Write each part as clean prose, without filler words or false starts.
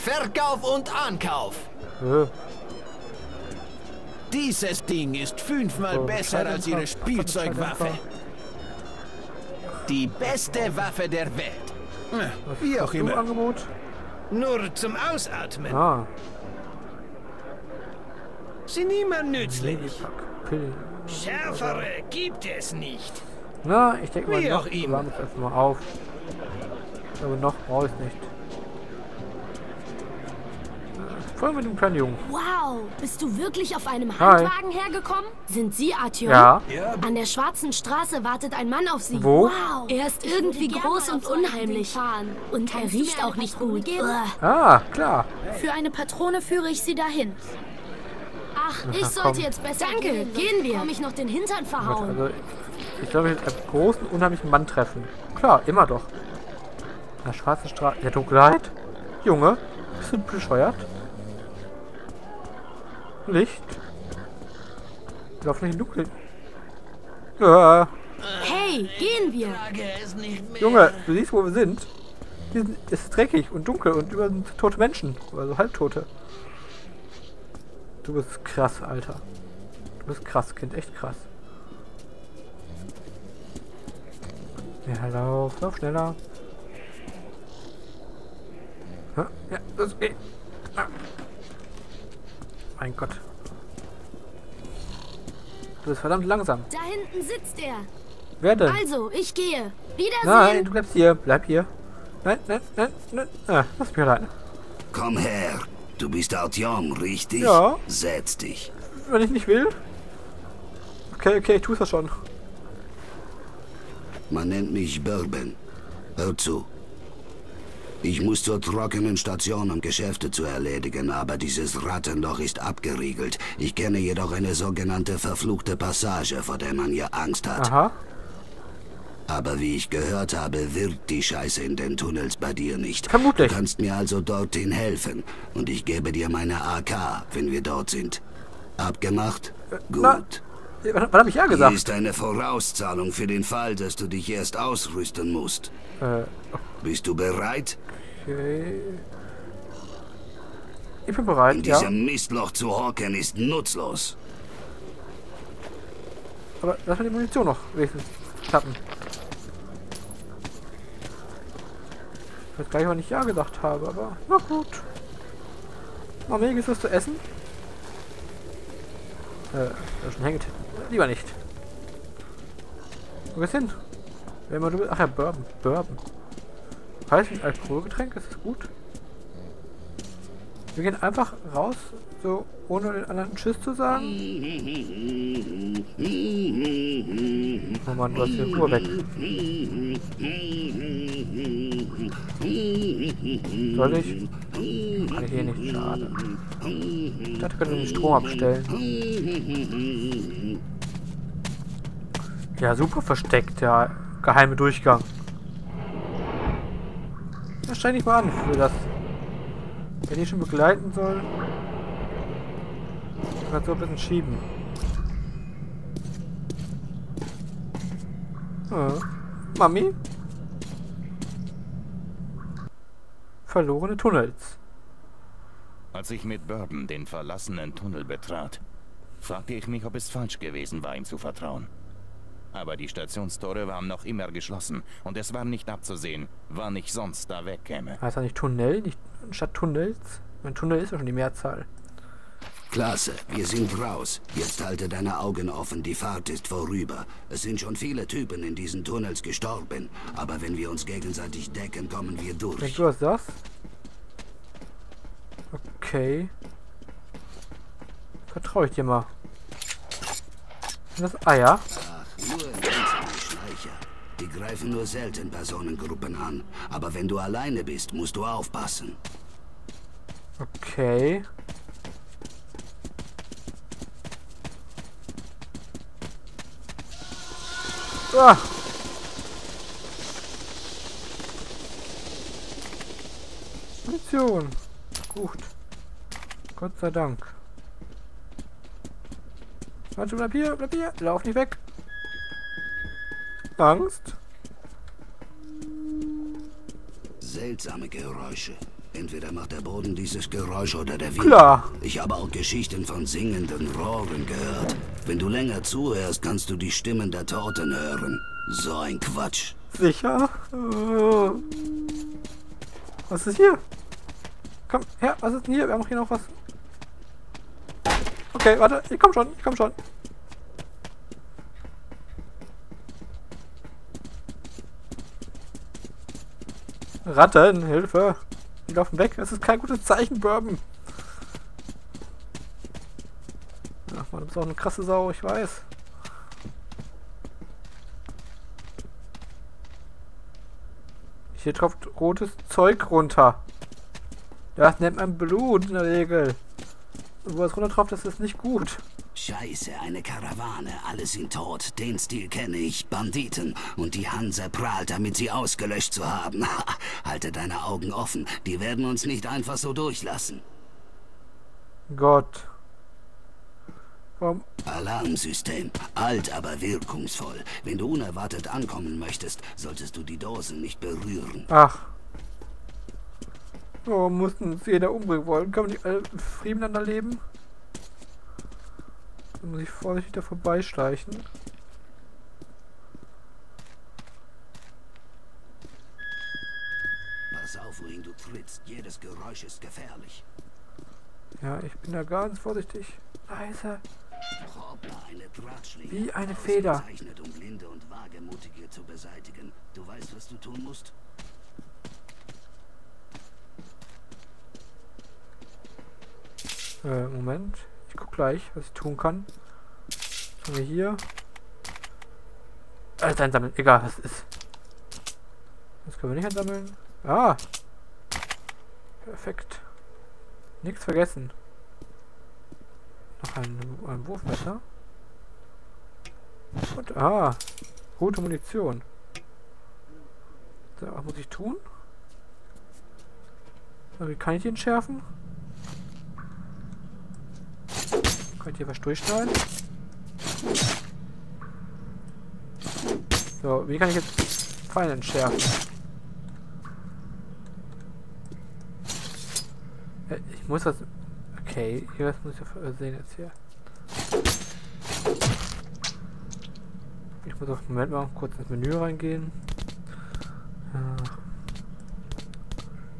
Verkauf und Ankauf. Ja. Dieses Ding ist fünfmal besser als Ihre Spielzeugwaffe. Die beste Waffe der Welt. Wie auch immer. Nur zum Ausatmen. Ah. Sie nehmen nützlich. Schärfere gibt es nicht. Na, ich denke mal, wir laden es erstmal auf. Aber noch brauche ich nicht. Voll mit dem kleinen Jungen. Wow, bist du wirklich auf einem Handwagen hergekommen? Sind Sie Artyom? Ja. An der schwarzen Straße wartet ein Mann auf Sie. Wo? Wow. Er ist irgendwie groß und unheimlich. Und er riecht auch nicht gut. Ah, klar. Für eine Patrone führe ich Sie dahin. Ach, ich sollte jetzt besser gehen. Gehen wir. Komm ich noch den Hintern verhauen. Also, ich glaube, ich werde einen großen, unheimlichen Mann treffen. Klar, immer doch. An der schwarzen Straße. Der Dunkelheit? Junge, bist du bescheuert? Licht. Lauf nicht im Dunkeln. Ja. Hey, gehen wir! Junge, du siehst, wo wir sind. Hier ist dreckig und dunkel und über sind tote Menschen. Also Halbtote. Du bist krass, Alter. Du bist krass, Kind. Echt krass. Ja, lauf schneller. Ja, das geht. Ah. Mein Gott. Du bist verdammt langsam. Da hinten sitzt er. Wer denn? Also, ich gehe. Wiedersehen. Nein, du bleibst hier. Bleib hier. Nein. Ah, lass mich allein. Komm her. Du bist Artyom, richtig? Ja. Setz dich. Wenn ich nicht will? Okay, ich tue es ja schon. Man nennt mich Bourbon. Hör zu. Ich muss zur trockenen Station, um Geschäfte zu erledigen, aber dieses Rattenloch ist abgeriegelt. Ich kenne jedoch eine sogenannte verfluchte Passage, vor der man hier Angst hat. Aha. Aber wie ich gehört habe, wirkt die Scheiße in den Tunnels bei dir nicht. Vermutlich. Du kannst mir also dorthin helfen und ich gebe dir meine AK, wenn wir dort sind. Abgemacht? Gut. Na. Was habe ich ja gesagt? Hier ist eine Vorauszahlung für den Fall, dass du dich erst ausrüsten musst. Bist du bereit? Okay. Ich bin bereit, in diesem Mistloch zu hocken ist nutzlos. Aber lass mal die Munition noch wenigstens klappen. Ich weiß gar nicht, wann ich ja gesagt habe, aber na gut. Noch wenigstens was zu essen? Schon hängt. Lieber nicht. Wo geht's hin? Wer immer du bist. Ach ja, Bourbon. Bourbon. Heißt ein Alkoholgetränk? Ist das gut? Wir gehen einfach raus, so ohne den anderen Tschüss zu sagen. Oh Mann, du hast die Ruhe weg. Soll ich? Kann ich hier nicht. Schade. Ich dachte, ich könnte den Strom abstellen. Ja, super versteckt, der geheime Durchgang. Das streng ich mal an für das. Wenn ich schon begleiten soll, kann ich so ein bisschen schieben. Mami? Verlorene Tunnels. Als ich mit Bourbon den verlassenen Tunnel betrat, fragte ich mich, ob es falsch gewesen war, ihm zu vertrauen. Aber die Stationstore waren noch immer geschlossen und es war nicht abzusehen, wann ich sonst da wegkäme. Heißt das nicht Tunnel? Nicht statt Tunnels? Ein Tunnel ist ja schon die Mehrzahl. Klasse, wir sind raus. Jetzt halte deine Augen offen, die Fahrt ist vorüber. Es sind schon viele Typen in diesen Tunnels gestorben, aber wenn wir uns gegenseitig decken, kommen wir durch. Denkst du, was das? Okay. Vertraue ich dir mal. Das Eier. Die greifen nur selten Personengruppen an. Aber wenn du alleine bist, musst du aufpassen. Okay. Ah. Mission. Gut. Gott sei Dank. Warte, bleib hier, bleib hier. Lauf nicht weg. Angst. Seltsame Geräusche. Entweder macht der Boden dieses Geräusch oder der Wind. Klar. Ich habe auch Geschichten von singenden Rohren gehört. Wenn du länger zuhörst, kannst du die Stimmen der Toten hören. So ein Quatsch. Sicher? Was ist hier? Komm her, was ist denn hier? Wir haben auch hier noch was. Okay, warte, ich komm schon, ich komm schon. Ratten, Hilfe! Die laufen weg. Das ist kein gutes Zeichen, Bourbon. Ach man, du bist auch eine krasse Sau, ich weiß. Hier tropft rotes Zeug runter. Das nennt man Blut in der Regel. Und wo es runter tropft, das ist nicht gut. Scheiße, eine Karawane, alle sind tot. Den Stil kenne ich, Banditen. Und die Hansa prahlt damit, sie ausgelöscht zu haben. Halte deine Augen offen, die werden uns nicht einfach so durchlassen. Gott. Alarmsystem, alt, aber wirkungsvoll. Wenn du unerwartet ankommen möchtest, solltest du die Dosen nicht berühren. Ach. Oh, muss uns jeder umbringen wollen? Können wir nicht alle Frieden miteinander leben? Dann muss ich vorsichtig da vorbeischleichen. Pass auf, wohin du trittst. Jedes Geräusch ist gefährlich. Ja, ich bin da ganz vorsichtig. Leise. Wie eine Feder. Um Blinde und Wagemutige zu beseitigen. Du weißt, was du tun musst? Moment. Ich guck gleich, was ich tun kann. Was haben wir hier? Alles einsammeln. Egal, was ist. Das können wir nicht einsammeln. Ah! Perfekt. Nichts vergessen. Noch ein Wurfmesser. Und ah! Rote Munition. So, was muss ich tun? Wie kann ich den schärfen? Könnt ihr was durchschneiden? So, wie kann ich jetzt Pfeile entschärfen? Ich muss das... Okay, hier muss ich sehen jetzt hier. Ich muss auf den Moment mal kurz ins Menü reingehen.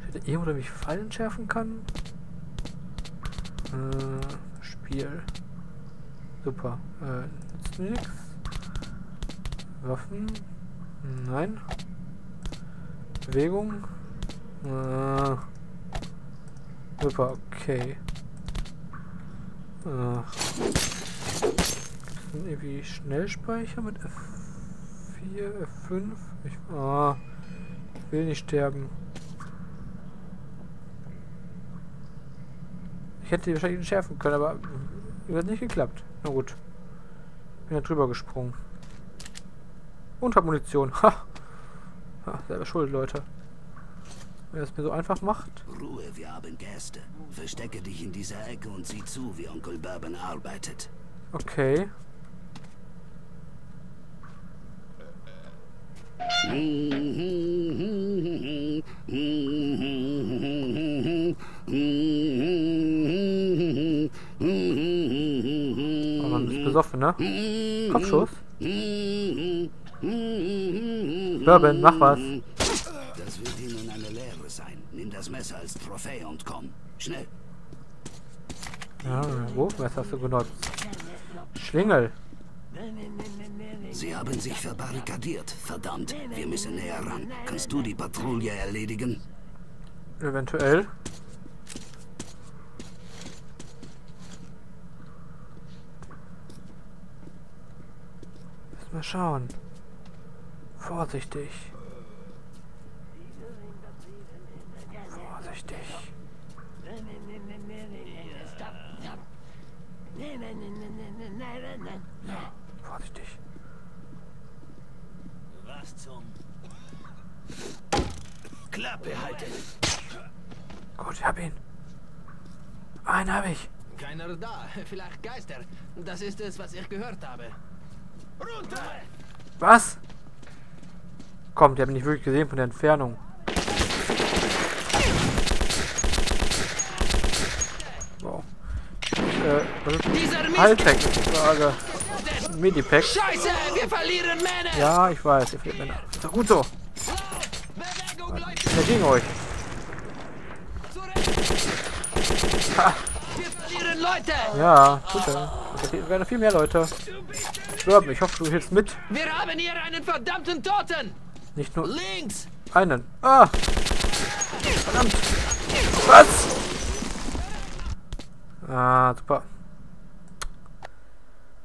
Ich hätte irgendwo, dass ich Pfeile entschärfen kann. Spiel. Super. Nützt mir nix. Waffen. Nein. Bewegung. Super, okay. Gibt's denn irgendwie Schnellspeicher mit F4, F5? Ich will nicht sterben. Ich hätte die wahrscheinlich entschärfen können, aber es hat nicht geklappt. Na gut. Bin da drüber gesprungen. Und hab Munition. Ha! Ha, selber schuld, Leute. Wenn das mir so einfach macht. Ruhe, wir haben Gäste. Verstecke dich in dieser Ecke und sieh zu, wie Onkel Bourbon arbeitet. Okay. Besoffen, ne? Kopfschuss. Bourbon, mach was. Das wird Ihnen eine Lehre sein. Nimm das Messer als Trophäe und komm. Schnell. Ja, Wurfmesser hast du genutzt. Schlingel. Sie haben sich verbarrikadiert. Verdammt, wir müssen näher ran. Kannst du die Patrouille erledigen? Eventuell. Mal schauen. Vorsichtig. Vorsichtig. Ja, vorsichtig. Was zum... Klappe halten. Gut, ich hab ihn. Einen hab ich. Keiner da. Vielleicht Geister. Das ist es, was ich gehört habe. Runter! Was? Komm, die haben mich nicht wirklich gesehen von der Entfernung. Alltag-Frage. Medipack. Scheiße, wir verlieren Männer. Ja, ich weiß, ihr fehlt Männer. Ist doch gut so. Wer gegen euch? Ha. Wir verlieren Leute. Ja, gut. Da werden viel mehr Leute. Bourbon, ich hoffe, du hilfst mit. Wir haben hier einen verdammten Toten. Nicht nur links. Einen. Ah! Verdammt. Was? Ah, super.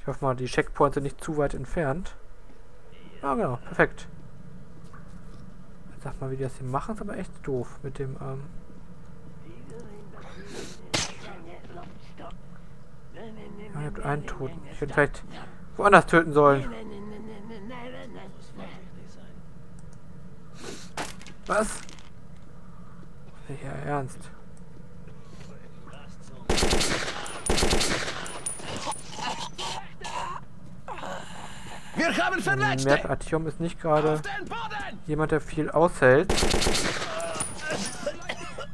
Ich hoffe mal, die Checkpoints sind nicht zu weit entfernt. Ah, genau. Perfekt. Ich sag mal, wie die das hier machen, ist aber echt doof mit dem, ja, ihr habt einen Toten. Ich hätte vielleicht woanders töten sollen. Was? Nicht ja ernst. Wir haben verletzt. Merkt, Artyom ist nicht gerade jemand, der viel aushält.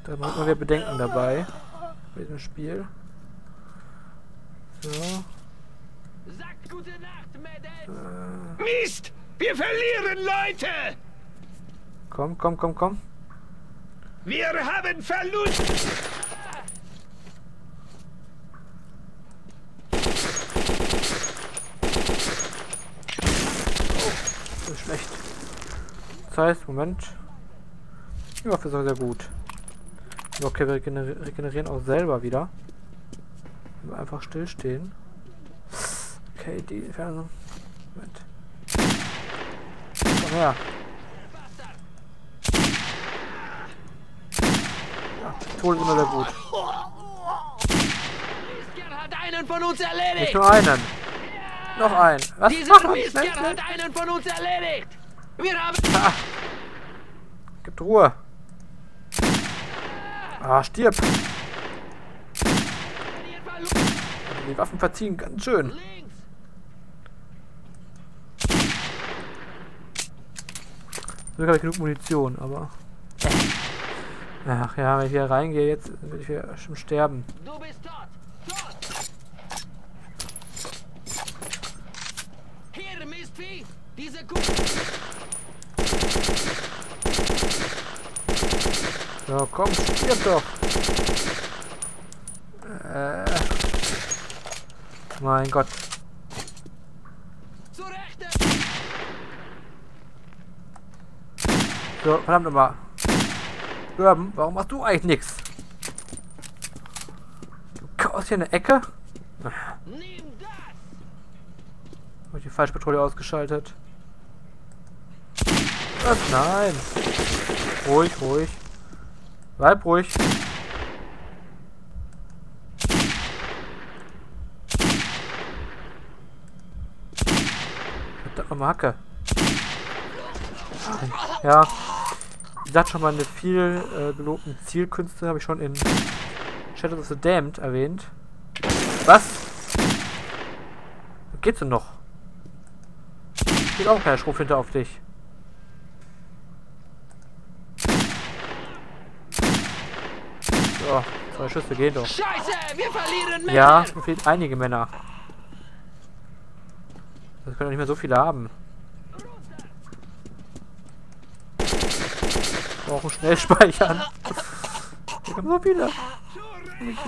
Da muss man wieder Bedenken dabei mit dem Spiel. So. Sagt gute Nacht, Mädels. Mist! Wir verlieren Leute! Komm, komm, komm, komm. Wir haben Verlust! Oh, ist schlecht. Das heißt, Moment. Die Waffe ist auch sehr gut. Okay, wir regenerieren auch selber wieder. Wenn wir einfach stillstehen. Okay, die Entfernung. Moment. Komm her. Pistolen sind sehr gut. Nicht nur einen. Noch einen. Was? Ah. Gibt Ruhe. Ah, stirb. Die Waffen verziehen ganz schön. So habe ich genug Munition, aber... Ach ja, wenn ich hier reingehe, jetzt will ich hier schon sterben. Du bist tot! Hier, Mistvieh! Diese Kugel! So, komm, stirb doch! Mein Gott! Zur Rechten! So, verdammt nochmal! Bourbon, warum machst du eigentlich nichts? Du kaust hier in der Ecke? Habe ich die falsche Patrouille ausgeschaltet? Was? Nein! Ruhig, ruhig. Bleib ruhig. Verdammt nochmal Hacke. Ja. Ich dachte schon mal, eine viel gelobten Zielkünste habe ich schon in Shadows of the Damned erwähnt. Was? Wo geht's denn noch? Geht auch kein Schruf hinter auf dich. So, 2 Schüsse gehen doch. Scheiße, wir verlieren Männer! Ja, mir fehlen einige Männer. Das können doch nicht mehr so viele haben. Wir brauchen schnell speichern. Hier kommen so viele. Hier. Ich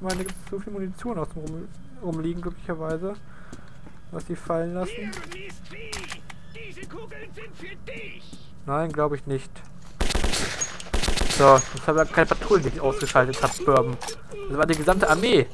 meine, da gibt es so viel Munition aus dem Rumliegen, glücklicherweise. Was die fallen lassen. Nein, glaube ich nicht. So, jetzt haben wir keine Patrouille, die ich ausgeschaltet habe, Bourbon. Das war die gesamte Armee.